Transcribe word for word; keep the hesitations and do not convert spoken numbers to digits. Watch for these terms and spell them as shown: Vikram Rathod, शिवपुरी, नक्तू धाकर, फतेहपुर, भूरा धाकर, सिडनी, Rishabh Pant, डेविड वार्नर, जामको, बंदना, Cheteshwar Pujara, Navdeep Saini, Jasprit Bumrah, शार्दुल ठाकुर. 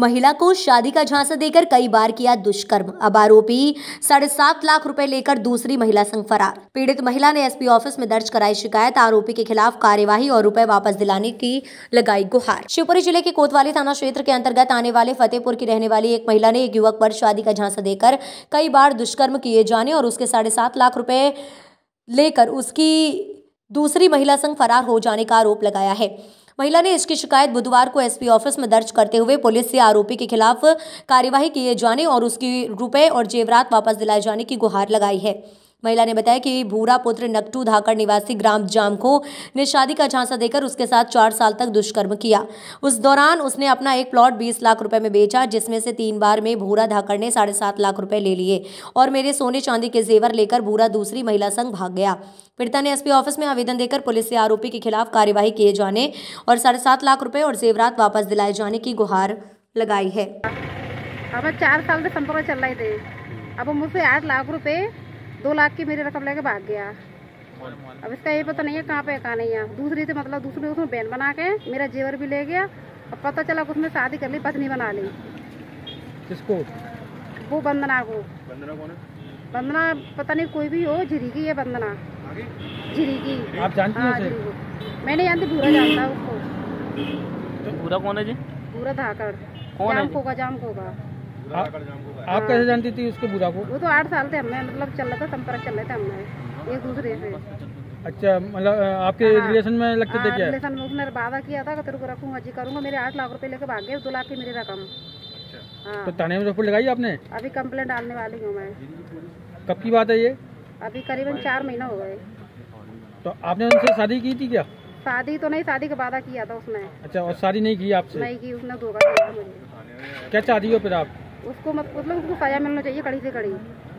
महिला को शादी का झांसा देकर कई बार किया दुष्कर्म। अब आरोपी साढ़े सात लाख रुपए लेकर दूसरी महिला संग फरार। पीड़ित महिला ने एसपी ऑफिस में दर्ज कराई शिकायत। आरोपी के खिलाफ कार्यवाही और रुपए वापस दिलाने की लगाई गुहार। शिवपुरी जिले के कोतवाली थाना क्षेत्र के अंतर्गत आने वाले फतेहपुर की रहने वाली एक महिला ने एक युवक पर शादी का झांसा देकर कई बार दुष्कर्म किए जाने और उसके साढ़े सात लाख रुपए लेकर उसकी दूसरी महिला संग फरार हो जाने का आरोप लगाया है। महिला ने इसकी शिकायत बुधवार को एसपी ऑफिस में दर्ज करते हुए पुलिस से आरोपी के खिलाफ कार्यवाही किए जाने और उसकी रुपए और जेवरात वापस दिलाए जाने की गुहार लगाई है। महिला ने बताया कि भूरा पुत्र नक्तू धाकर निवासी ग्राम जामको ने शादी का झांसा देकर उसके साथ चार साल तक दुष्कर्म किया। उस दौरान उसने अपना एक प्लॉट बीस लाख रुपए में बेचा, जिसमें से तीन बार में भूरा धाकर ने साढ़े सात लाख रुपए ले लिए और मेरे सोने चांदी के जेवर लेकर भूरा दूसरी महिला संग भाग गया। पीड़िता ने एसपी ऑफिस में आवेदन देकर पुलिस से आरोपी के खिलाफ कार्यवाही किए जाने और साढ़े सात लाख रुपए और जेवरात वापस दिलाए जाने की गुहार लगाई है। अब चार साल से संपर्क चल रहे थे। अब मुझसे आठ लाख रुपए दो लाख की मेरी रकम लेके भाग गया। अब इसका ये पता नहीं है कहाँ पे कहाँ नहीं है। दूसरी से मतलब दूसरे उसमें बहन बना के मेरा जेवर भी ले गया। अब पता चला उसमें शादी कर ली, पत्नी बना ली। किसको? वो बंदना को। बंदना कौन है? बंदना पता नहीं कोई भी हो, झिरीकी है बंदना। झिरीकी आप जानती हो? हाँ, मैंने जानती, भूरा जानता उसको। तो भूरा कौन है जी? भूरा धाकर जामको का। जामको का आ, आप कैसे जानती थी उसको? बुरा को वो तो आठ साल थे हमने मतलब चल रहा था, संपर्क चल रहे थे हमने एक दूसरे से। अच्छा, मतलब आपके रिलेशन में लगते थे क्या? रिलेशन में उसने वादा किया था कि तेरे को रखूंगा जी करूंगा। मेरे आठ लाख रुपए लेके भाग गए, दो लाख की मेरी रकम। अच्छा, तो थाने में रिपोर्ट लगाई आपने? अभी कम्प्लेट डालने वाली हूँ मैं। कब की बात है ये? अभी करीबन चार महीना हो गए। तो आपने उनसे शादी की थी क्या? शादी तो नहीं, शादी का वादा किया था उसने। अच्छा, और शादी नहीं की आपसे? नहीं की उसने, धोखा दिया मुझे। क्या चाहती हो फिर आप? उसको मतलब उसको सजा मिलना चाहिए कड़ी से कड़ी।